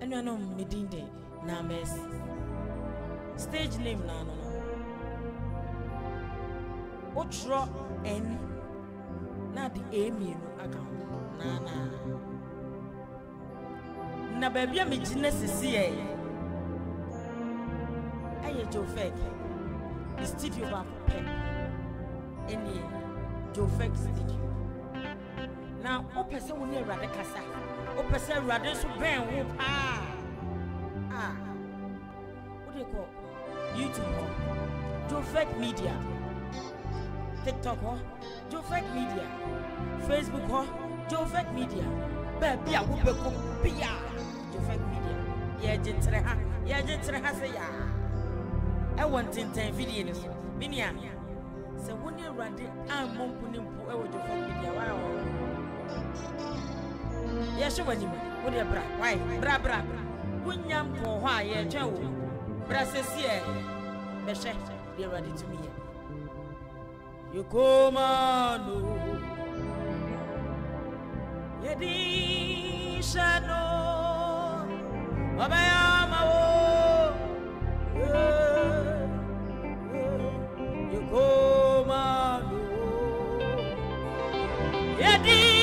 and you know Medinde Names. Stage name Nano Otro N Not the Amy account Nana Na baby me genesis here. I Jofeg the studio back any Jofeg studio. Now, Opesa will never rather cast out. Opesa rather so bang whoop. What do you call YouTube? JOFEG Media. TikTok, huh? JOFEG Media. Facebook, huh? JOFEG Media. Baby, I will be a JOFEG Media. Yeah, Jentreha. Yeah, Jentreha say, yeah. I want 10 videos. Minia. So when you run the arm, I'm going to put JOFEG Media. Wow. Yes, what you would have bra, why, bra, bra, wouldn't yam for why, yeah, Joe, Brasses here, the chef, be ready to me. You come on, Yadi Shadow, Abayama, you come on, Yadi.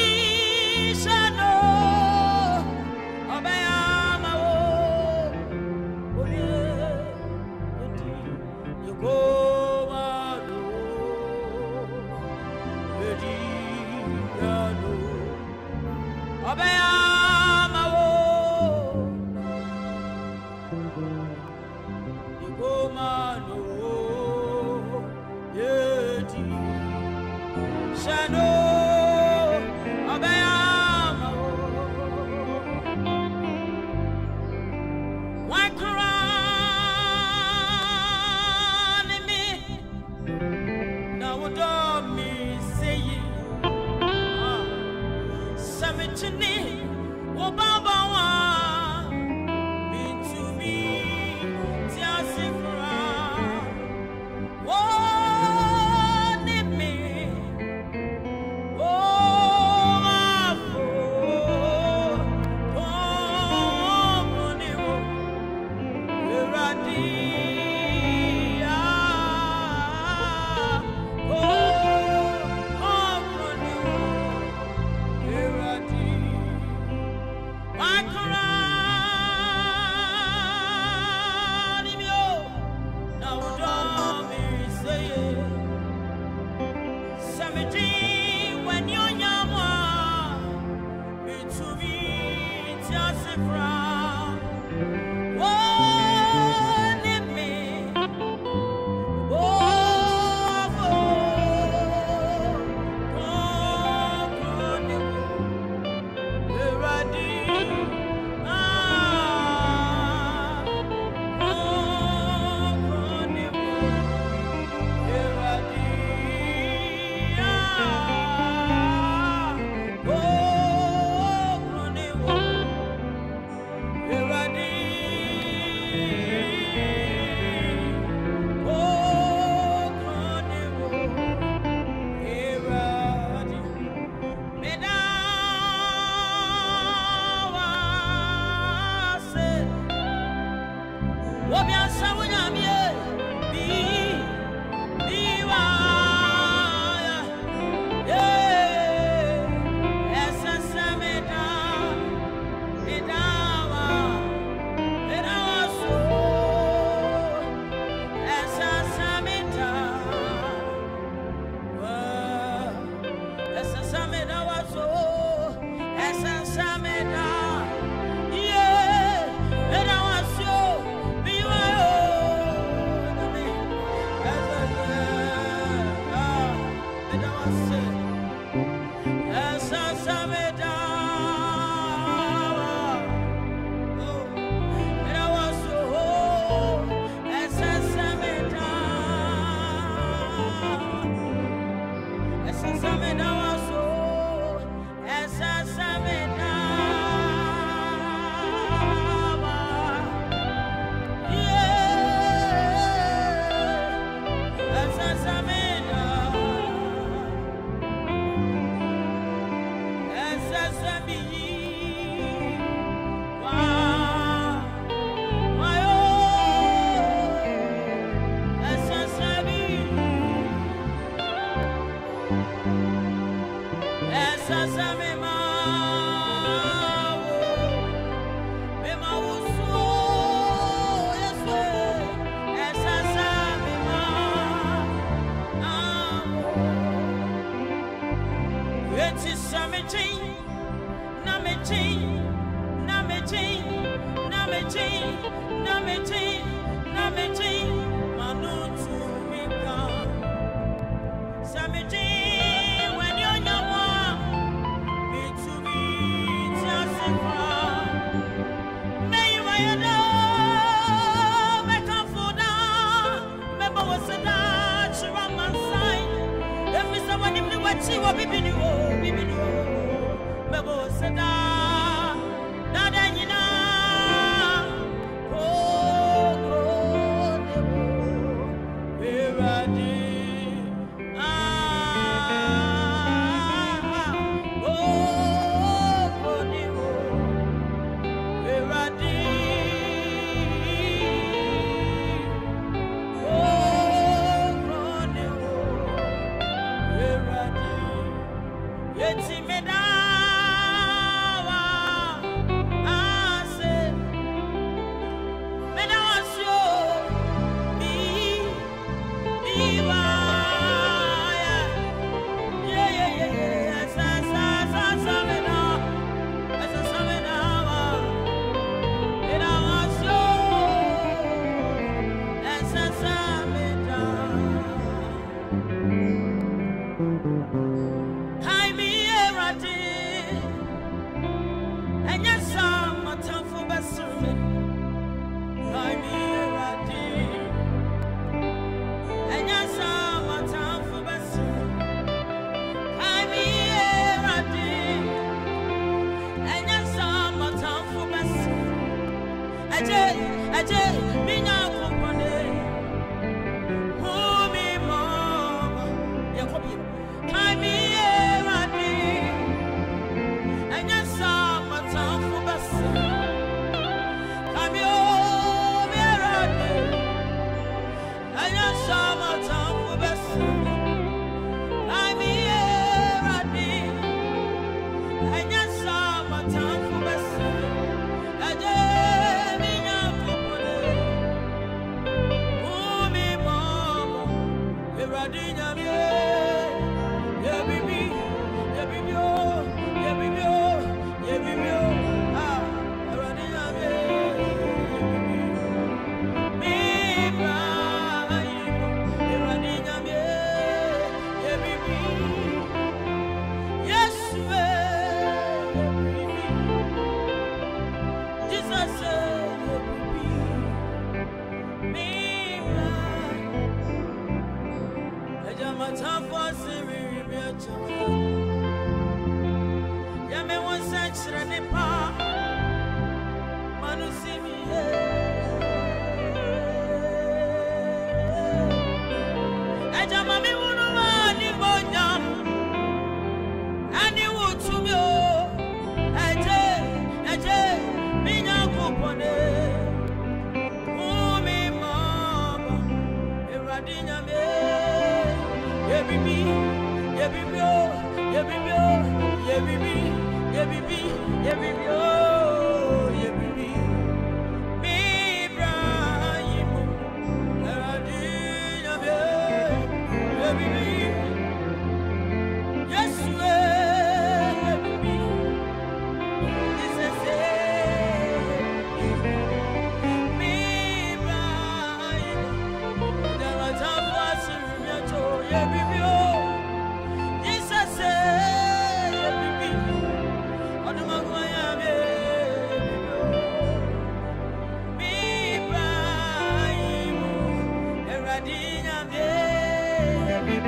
Eje, me by